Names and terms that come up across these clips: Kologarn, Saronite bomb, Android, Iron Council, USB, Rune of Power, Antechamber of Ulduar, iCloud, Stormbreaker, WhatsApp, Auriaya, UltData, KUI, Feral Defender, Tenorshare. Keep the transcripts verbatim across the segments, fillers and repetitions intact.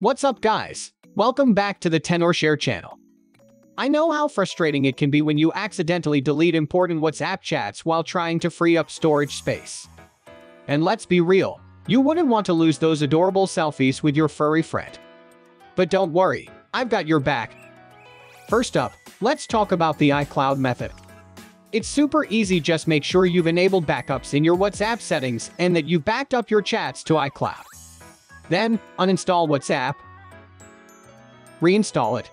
What's up, guys? Welcome back to the Tenorshare channel. I know how frustrating it can be when you accidentally delete important WhatsApp chats while trying to free up storage space. And let's be real, you wouldn't want to lose those adorable selfies with your furry friend. But don't worry, I've got your back. First up, let's talk about the iCloud method. It's super easy, just make sure you've enabled backups in your WhatsApp settings and that you've backed up your chats to iCloud. Then, uninstall WhatsApp, reinstall it,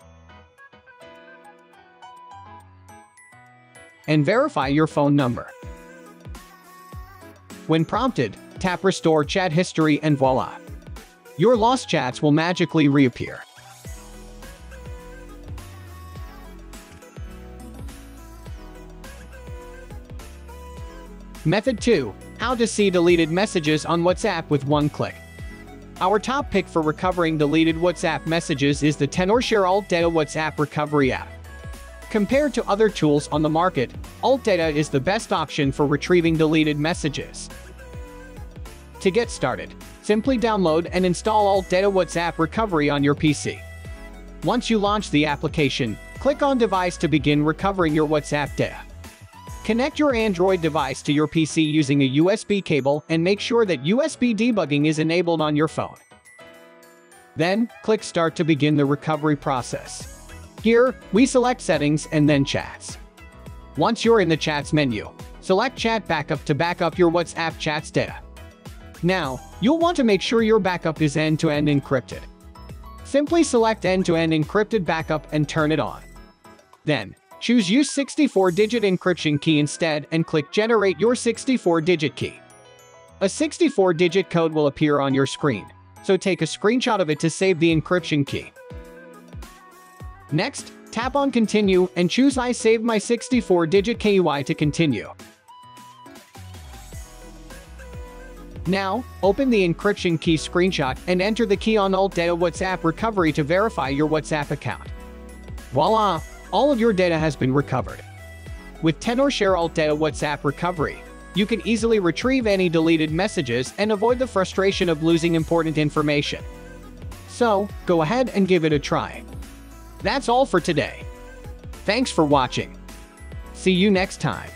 and verify your phone number. When prompted, tap Restore Chat History and voila! Your lost chats will magically reappear. Method two. How to see deleted messages on WhatsApp with one click. Our top pick for recovering deleted WhatsApp messages is the Tenorshare UltData WhatsApp Recovery app. Compared to other tools on the market, UltData is the best option for retrieving deleted messages. To get started, simply download and install UltData WhatsApp Recovery on your P C. Once you launch the application, click on Device to begin recovering your WhatsApp data. Connect your Android device to your P C using a U S B cable and make sure that U S B debugging is enabled on your phone. Then, click Start to begin the recovery process. Here, we select Settings and then Chats. Once you're in the Chats menu, select Chat Backup to back up your WhatsApp chats data. Now, you'll want to make sure your backup is end-to-end encrypted. Simply select End-to-End Encrypted Backup and turn it on. Then, choose Use sixty-four digit Encryption Key instead and click Generate Your sixty-four digit Key. A sixty-four digit code will appear on your screen, so take a screenshot of it to save the encryption key. Next, tap on Continue and choose I Saved My sixty-four digit K U I to continue. Now, open the encryption key screenshot and enter the key on UltData WhatsApp Recovery to verify your WhatsApp account. Voila! All of your data has been recovered. With Tenorshare UltData WhatsApp Recovery, you can easily retrieve any deleted messages and avoid the frustration of losing important information. So, go ahead and give it a try. That's all for today. Thanks for watching. See you next time.